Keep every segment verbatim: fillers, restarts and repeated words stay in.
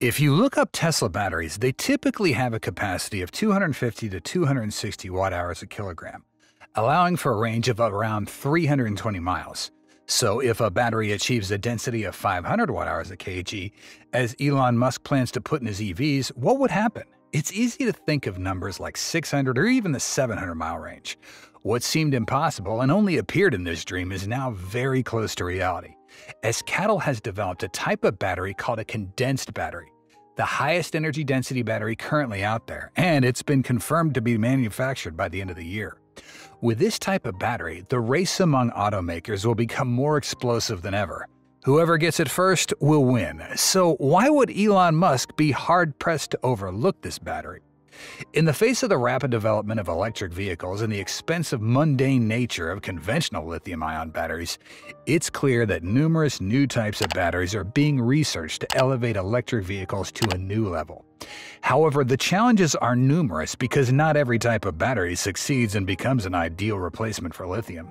If you look up Tesla batteries, they typically have a capacity of two hundred fifty to two hundred sixty watt-hours a kilogram, allowing for a range of around three hundred twenty miles. So if a battery achieves a density of five hundred watt-hours a kg, as Elon Musk plans to put in his E Vs, what would happen? It's easy to think of numbers like six hundred or even the seven hundred mile range. What seemed impossible and only appeared in this dream is now very close to reality, as C A T L has developed a type of battery called a condensed battery, the highest energy density battery currently out there, and it's been confirmed to be manufactured by the end of the year. With this type of battery, the race among automakers will become more explosive than ever. Whoever gets it first will win, so why would Elon Musk be hard-pressed to overlook this battery? In the face of the rapid development of electric vehicles and the expensive, mundane nature of conventional lithium-ion batteries, it's clear that numerous new types of batteries are being researched to elevate electric vehicles to a new level. However, the challenges are numerous because not every type of battery succeeds and becomes an ideal replacement for lithium.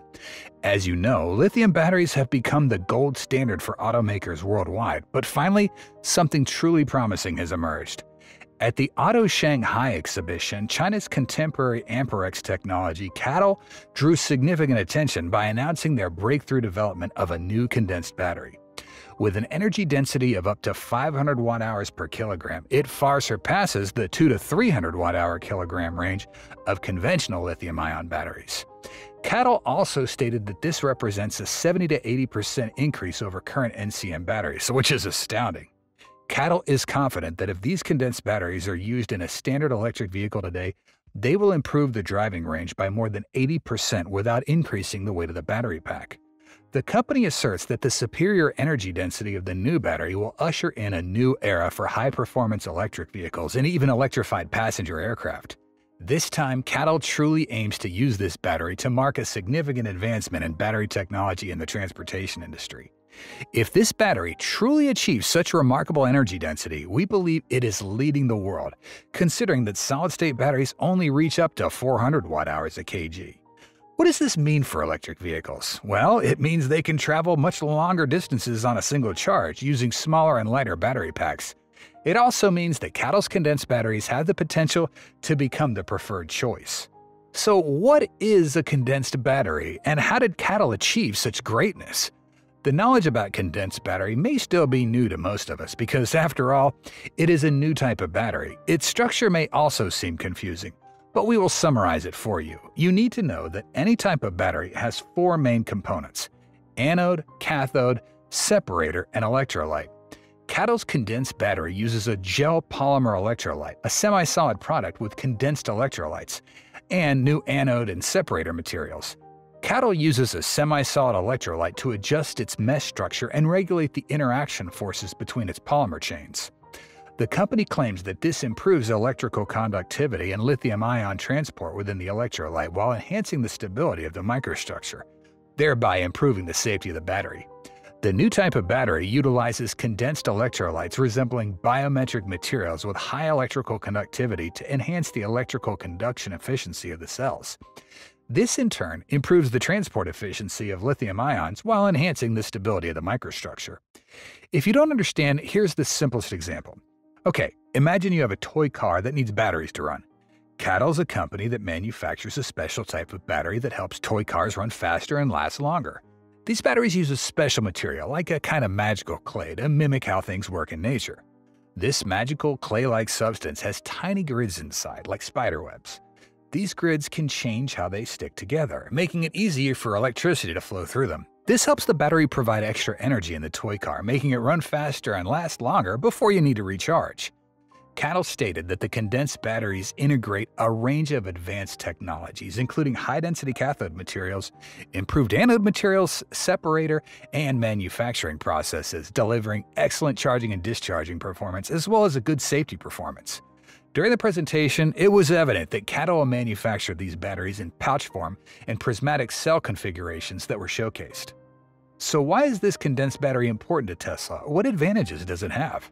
As you know, lithium batteries have become the gold standard for automakers worldwide, but finally, something truly promising has emerged. At the Auto Shanghai exhibition, China's contemporary Amperex technology, C A T L, drew significant attention by announcing their breakthrough development of a new condensed battery. With an energy density of up to five hundred watt-hours per kilogram, it far surpasses the two hundred to three hundred watt-hour kilogram range of conventional lithium-ion batteries. C A T L also stated that this represents a seventy to eighty percent increase over current N C M batteries, which is astounding. C A T L is confident that if these condensed batteries are used in a standard electric vehicle today, they will improve the driving range by more than eighty percent without increasing the weight of the battery pack. The company asserts that the superior energy density of the new battery will usher in a new era for high-performance electric vehicles and even electrified passenger aircraft. This time, C A T L truly aims to use this battery to mark a significant advancement in battery technology in the transportation industry. If this battery truly achieves such remarkable energy density, we believe it is leading the world, considering that solid-state batteries only reach up to four hundred watt-hours a kg. What does this mean for electric vehicles? Well, it means they can travel much longer distances on a single charge using smaller and lighter battery packs. It also means that C A T L's condensed batteries have the potential to become the preferred choice. So what is a condensed battery, and how did C A T L achieve such greatness? The knowledge about condensed battery may still be new to most of us because, after all, it is a new type of battery. Its structure may also seem confusing, but we will summarize it for you. You need to know that any type of battery has four main components: anode, cathode, separator, and electrolyte. C A T L's condensed battery uses a gel polymer electrolyte, a semi-solid product with condensed electrolytes, and new anode and separator materials. C A T L uses a semi-solid electrolyte to adjust its mesh structure and regulate the interaction forces between its polymer chains. The company claims that this improves electrical conductivity and lithium-ion transport within the electrolyte while enhancing the stability of the microstructure, thereby improving the safety of the battery. The new type of battery utilizes condensed electrolytes resembling biometric materials with high electrical conductivity to enhance the electrical conduction efficiency of the cells. This, in turn, improves the transport efficiency of lithium ions while enhancing the stability of the microstructure. If you don't understand, here's the simplest example. Okay, imagine you have a toy car that needs batteries to run. C A T L's a company that manufactures a special type of battery that helps toy cars run faster and last longer. These batteries use a special material, like a kind of magical clay, to mimic how things work in nature. This magical clay-like substance has tiny grids inside, like spiderwebs. These grids can change how they stick together, making it easier for electricity to flow through them. This helps the battery provide extra energy in the toy car, making it run faster and last longer before you need to recharge. C A T L stated that the condensed batteries integrate a range of advanced technologies, including high-density cathode materials, improved anode materials, separator, and manufacturing processes, delivering excellent charging and discharging performance, as well as a good safety performance. During the presentation, it was evident that C A T L manufactured these batteries in pouch form and prismatic cell configurations that were showcased. So why is this condensed battery important to Tesla? What advantages does it have?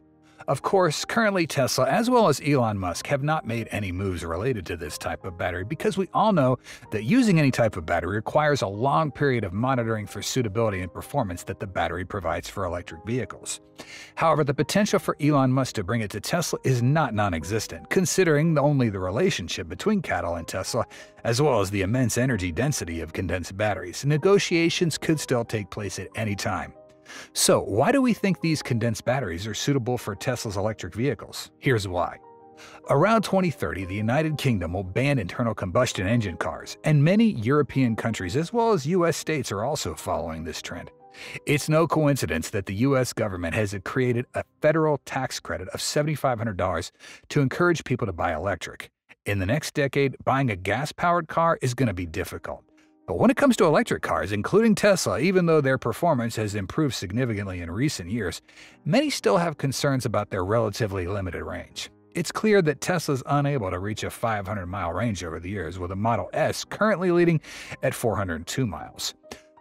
Of course, currently Tesla as well as Elon Musk have not made any moves related to this type of battery because we all know that using any type of battery requires a long period of monitoring for suitability and performance that the battery provides for electric vehicles. However, the potential for Elon Musk to bring it to Tesla is not non-existent, considering only the relationship between C A T L and Tesla, as well as the immense energy density of condensed batteries. Negotiations could still take place at any time. So, why do we think these condensed batteries are suitable for Tesla's electric vehicles? Here's why. Around twenty thirty, the United Kingdom will ban internal combustion engine cars, and many European countries as well as U S states are also following this trend. It's no coincidence that the U S government has created a federal tax credit of seven thousand five hundred dollars to encourage people to buy electric. In the next decade, buying a gas-powered car is going to be difficult. But when it comes to electric cars, including Tesla, even though their performance has improved significantly in recent years, many still have concerns about their relatively limited range. It's clear that Tesla's unable to reach a five hundred mile range over the years, with a Model S currently leading at four hundred two miles.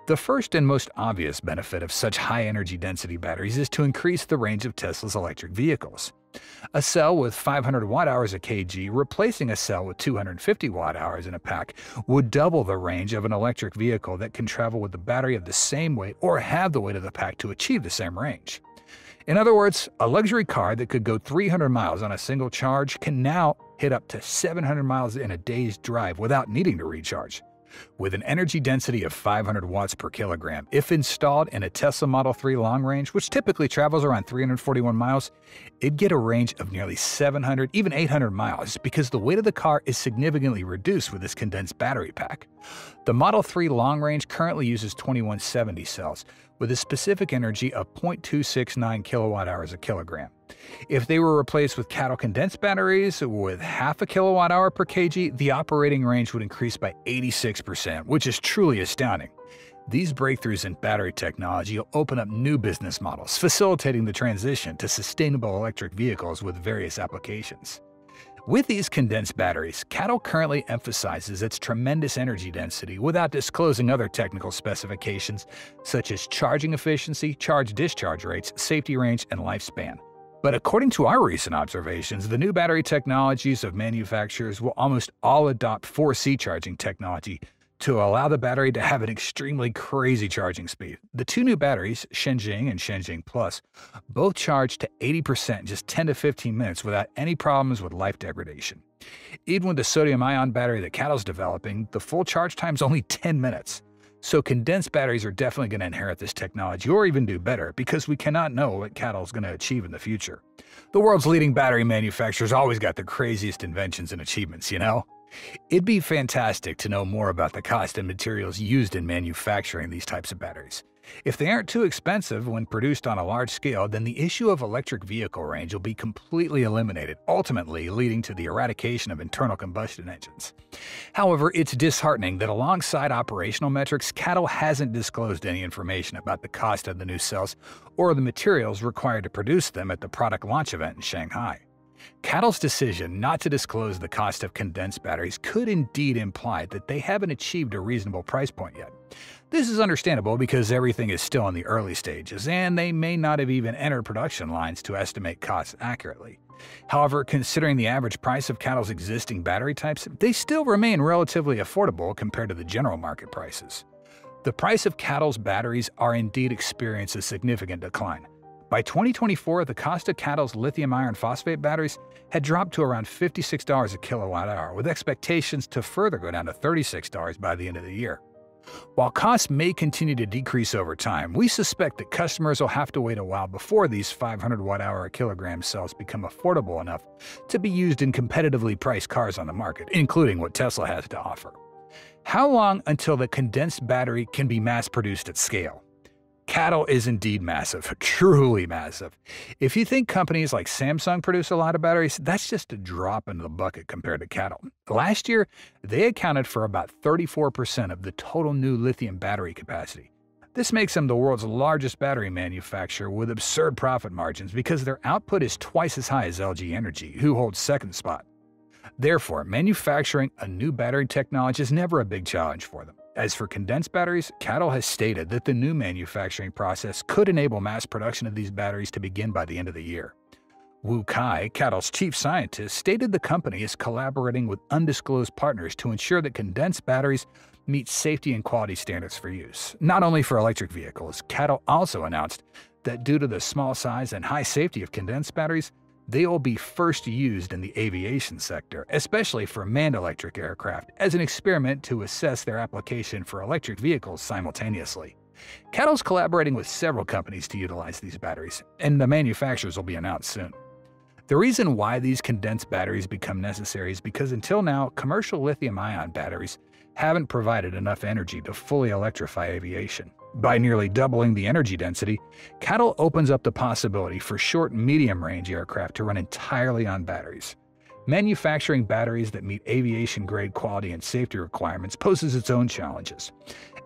The first and most obvious benefit of such high energy density batteries is to increase the range of Tesla's electric vehicles. A cell with five hundred watt hours a kg replacing a cell with two hundred fifty watt hours in a pack would double the range of an electric vehicle that can travel with the battery of the same weight or halve the weight of the pack to achieve the same range. In other words, a luxury car that could go three hundred miles on a single charge can now hit up to seven hundred miles in a day's drive without needing to recharge. With an energy density of five hundred watts per kilogram, if installed in a Tesla Model three long range, which typically travels around three hundred forty-one miles, it'd get a range of nearly seven hundred, even eight hundred miles, because the weight of the car is significantly reduced with this condensed battery pack. The Model three long range currently uses twenty-one seventy cells, with a specific energy of zero point two six nine kilowatt hours a kilogram. If they were replaced with C A T L condensed batteries with half a kilowatt hour per kg, the operating range would increase by eighty-six percent, which is truly astounding. These breakthroughs in battery technology will open up new business models, facilitating the transition to sustainable electric vehicles with various applications. With these condensed batteries, C A T L currently emphasizes its tremendous energy density without disclosing other technical specifications such as charging efficiency, charge-discharge rates, safety range, and lifespan. But according to our recent observations, the new battery technologies of manufacturers will almost all adopt four C charging technology to allow the battery to have an extremely crazy charging speed. The two new batteries, Shenzhen and Shenzhen Plus, both charge to eighty percent in just ten to fifteen minutes without any problems with life degradation. Even with the sodium-ion battery that C A T L's developing, the full charge time is only ten minutes. So condensed batteries are definitely going to inherit this technology or even do better, because we cannot know what C A T L is going to achieve in the future. The world's leading battery manufacturers always got the craziest inventions and achievements, you know? It'd be fantastic to know more about the cost and materials used in manufacturing these types of batteries. If they aren't too expensive when produced on a large scale, then the issue of electric vehicle range will be completely eliminated, ultimately leading to the eradication of internal combustion engines. However, it's disheartening that alongside operational metrics, C A T L hasn't disclosed any information about the cost of the new cells or the materials required to produce them at the product launch event in Shanghai. C A T L's decision not to disclose the cost of condensed batteries could indeed imply that they haven't achieved a reasonable price point yet. This is understandable because everything is still in the early stages, and they may not have even entered production lines to estimate costs accurately. However, considering the average price of C A T L's existing battery types, they still remain relatively affordable compared to the general market prices. The price of C A T L's batteries are indeed experiencing a significant decline. By twenty twenty-four, the cost of C A T L's lithium iron phosphate batteries had dropped to around fifty-six dollars a kilowatt hour, with expectations to further go down to thirty-six dollars by the end of the year. While costs may continue to decrease over time, we suspect that customers will have to wait a while before these five hundred watt hour a kilogram cells become affordable enough to be used in competitively priced cars on the market, including what Tesla has to offer. How long until the condensed battery can be mass-produced at scale? C A T L is indeed massive, truly massive. If you think companies like Samsung produce a lot of batteries, that's just a drop in the bucket compared to C A T L. Last year, they accounted for about thirty-four percent of the total new lithium battery capacity. This makes them the world's largest battery manufacturer with absurd profit margins because their output is twice as high as L G Energy, who holds second spot. Therefore, manufacturing a new battery technology is never a big challenge for them. As for condensed batteries, C A T L has stated that the new manufacturing process could enable mass production of these batteries to begin by the end of the year. Wu Kai, C A T L's chief scientist, stated the company is collaborating with undisclosed partners to ensure that condensed batteries meet safety and quality standards for use. Not only for electric vehicles, C A T L also announced that due to the small size and high safety of condensed batteries, they will be first used in the aviation sector, especially for manned electric aircraft, as an experiment to assess their application for electric vehicles simultaneously. C A T L's collaborating with several companies to utilize these batteries, and the manufacturers will be announced soon. The reason why these condensed batteries become necessary is because until now, commercial lithium-ion batteries haven't provided enough energy to fully electrify aviation. By nearly doubling the energy density, C A T L opens up the possibility for short and medium-range aircraft to run entirely on batteries. Manufacturing batteries that meet aviation-grade quality and safety requirements poses its own challenges,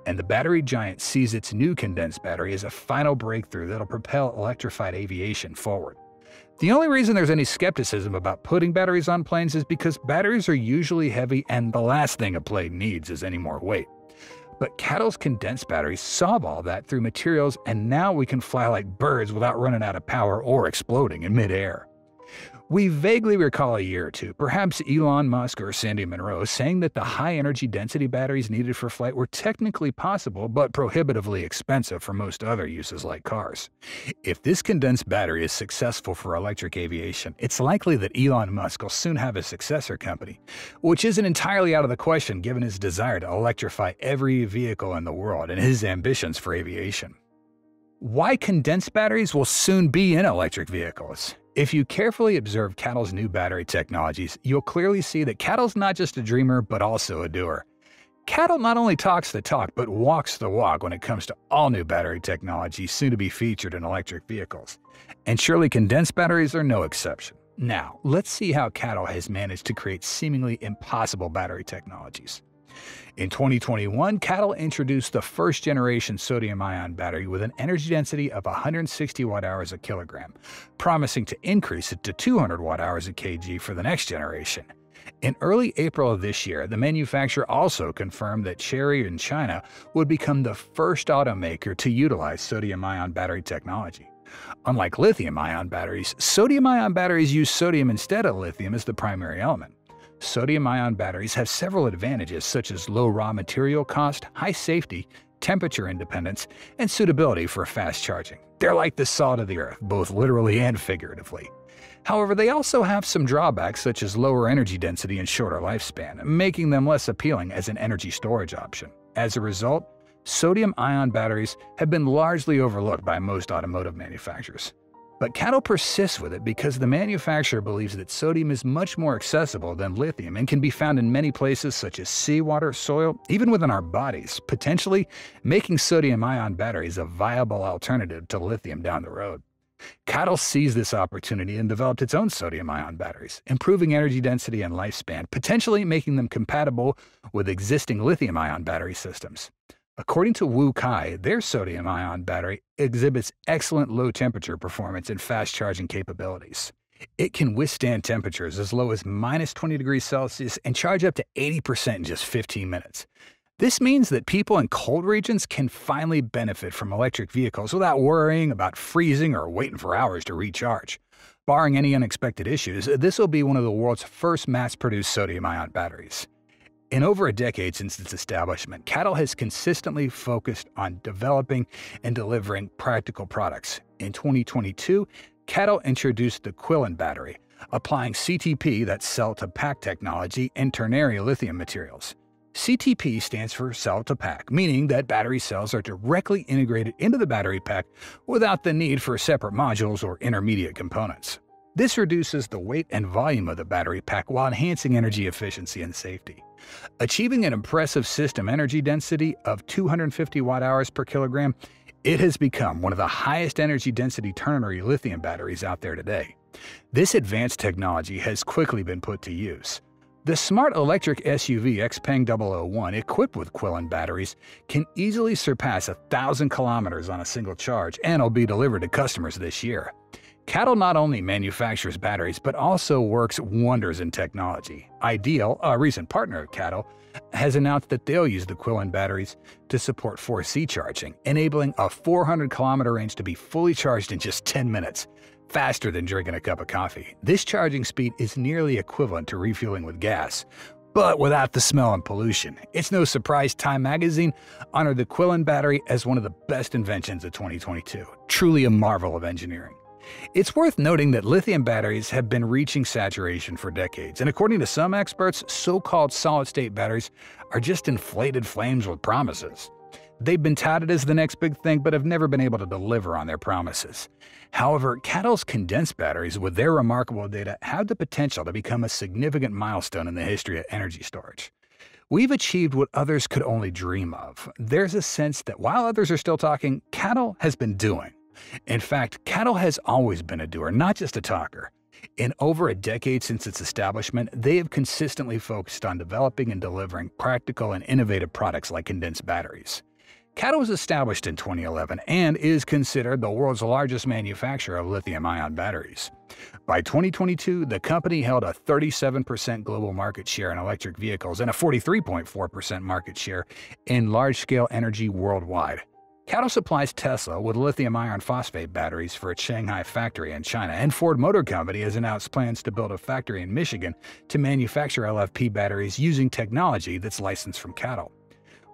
and the battery giant sees its new condensed battery as a final breakthrough that'll propel electrified aviation forward. The only reason there's any skepticism about putting batteries on planes is because batteries are usually heavy, and the last thing a plane needs is any more weight. But C A T L's condensed batteries solve all that through materials, and now we can fly like birds without running out of power or exploding in midair. We vaguely recall a year or two, perhaps Elon Musk or Sandy Monroe, saying that the high-energy density batteries needed for flight were technically possible but prohibitively expensive for most other uses like cars. If this condensed battery is successful for electric aviation, it's likely that Elon Musk will soon have a successor company, which isn't entirely out of the question given his desire to electrify every vehicle in the world and his ambitions for aviation. Why condensed batteries will soon be in electric vehicles? If you carefully observe C A T L's new battery technologies, you'll clearly see that C A T L's not just a dreamer, but also a doer. C A T L not only talks the talk, but walks the walk when it comes to all new battery technology soon to be featured in electric vehicles. And surely condensed batteries are no exception. Now, let's see how C A T L has managed to create seemingly impossible battery technologies. In twenty twenty-one, C A T L introduced the first-generation sodium-ion battery with an energy density of one hundred sixty watt-hours a kilogram, promising to increase it to two hundred watt-hours a kilogram for the next generation. In early April of this year, the manufacturer also confirmed that Chery in China would become the first automaker to utilize sodium-ion battery technology. Unlike lithium-ion batteries, sodium-ion batteries use sodium instead of lithium as the primary element. Sodium-ion batteries have several advantages such as low raw material cost, high safety, temperature independence, and suitability for fast charging. They're like the salt of the earth, both literally and figuratively. However, they also have some drawbacks such as lower energy density and shorter lifespan, making them less appealing as an energy storage option. As a result, sodium-ion batteries have been largely overlooked by most automotive manufacturers. But C A T L persists with it because the manufacturer believes that sodium is much more accessible than lithium and can be found in many places such as seawater, soil, even within our bodies, potentially making sodium-ion batteries a viable alternative to lithium down the road. C A T L seized this opportunity and developed its own sodium-ion batteries, improving energy density and lifespan, potentially making them compatible with existing lithium-ion battery systems. According to Wu Kai, their sodium-ion battery exhibits excellent low-temperature performance and fast-charging capabilities. It can withstand temperatures as low as minus twenty degrees Celsius and charge up to eighty percent in just fifteen minutes. This means that people in cold regions can finally benefit from electric vehicles without worrying about freezing or waiting for hours to recharge. Barring any unexpected issues, this will be one of the world's first mass-produced sodium-ion batteries. In over a decade since its establishment, C A T L has consistently focused on developing and delivering practical products. In twenty twenty-two, C A T L introduced the Qilin battery, applying C T P, that's cell-to-pack technology, and ternary lithium materials. C T P stands for cell-to-pack, meaning that battery cells are directly integrated into the battery pack without the need for separate modules or intermediate components. This reduces the weight and volume of the battery pack while enhancing energy efficiency and safety. Achieving an impressive system energy density of two hundred fifty watt-hours per kilogram, it has become one of the highest energy density ternary lithium batteries out there today. This advanced technology has quickly been put to use. The smart electric S U V XPeng double oh one, equipped with Qilin batteries, can easily surpass one thousand kilometers on a single charge and will be delivered to customers this year. C A T L not only manufactures batteries, but also works wonders in technology. Ideal, a recent partner of C A T L, has announced that they'll use the Qilin batteries to support four C charging, enabling a four hundred kilometer range to be fully charged in just ten minutes. faster than drinking a cup of coffee. This charging speed is nearly equivalent to refueling with gas, but without the smell and pollution. It's no surprise Time magazine honored the Qilin battery as one of the best inventions of twenty twenty-two. Truly a marvel of engineering. It's worth noting that lithium batteries have been reaching saturation for decades, and according to some experts, so-called solid-state batteries are just inflated flames with promises. They've been touted as the next big thing, but have never been able to deliver on their promises. However, C A T L's condensed batteries, with their remarkable data, have the potential to become a significant milestone in the history of energy storage. We've achieved what others could only dream of. There's a sense that while others are still talking, C A T L has been doing. In fact, C A T L has always been a doer, not just a talker. In over a decade since its establishment, they have consistently focused on developing and delivering practical and innovative products like condensed batteries. C A T L was established in twenty eleven and is considered the world's largest manufacturer of lithium-ion batteries. By twenty twenty-two, the company held a thirty-seven percent global market share in electric vehicles and a forty-three point four percent market share in large-scale energy worldwide. C A T L supplies Tesla with lithium iron phosphate batteries for its Shanghai factory in China, and Ford Motor Company has announced plans to build a factory in Michigan to manufacture L F P batteries using technology that's licensed from C A T L.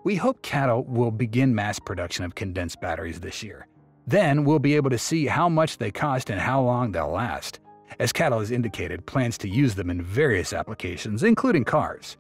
We hope C A T L will begin mass production of condensed batteries this year. Then we'll be able to see how much they cost and how long they'll last. As C A T L has indicated, plans to use them in various applications, including cars.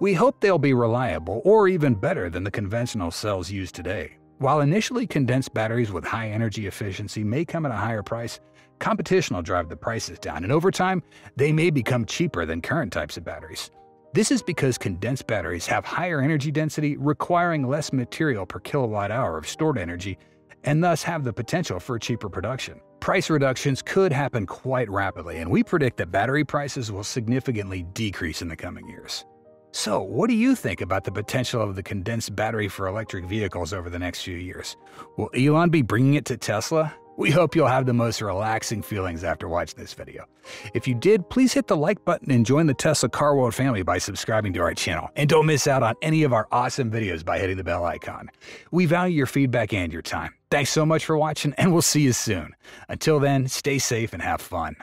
We hope they'll be reliable or even better than the conventional cells used today. While initially condensed batteries with high energy efficiency may come at a higher price, competition will drive the prices down, and over time, they may become cheaper than current types of batteries. This is because condensed batteries have higher energy density, requiring less material per kilowatt hour of stored energy, and thus have the potential for cheaper production. Price reductions could happen quite rapidly, and we predict that battery prices will significantly decrease in the coming years. So, what do you think about the potential of the condensed battery for electric vehicles over the next few years? Will Elon be bringing it to Tesla? We hope you'll have the most relaxing feelings after watching this video. If you did, please hit the like button and join the Tesla Car World family by subscribing to our channel. And don't miss out on any of our awesome videos by hitting the bell icon. We value your feedback and your time. Thanks so much for watching, and we'll see you soon. Until then, stay safe and have fun.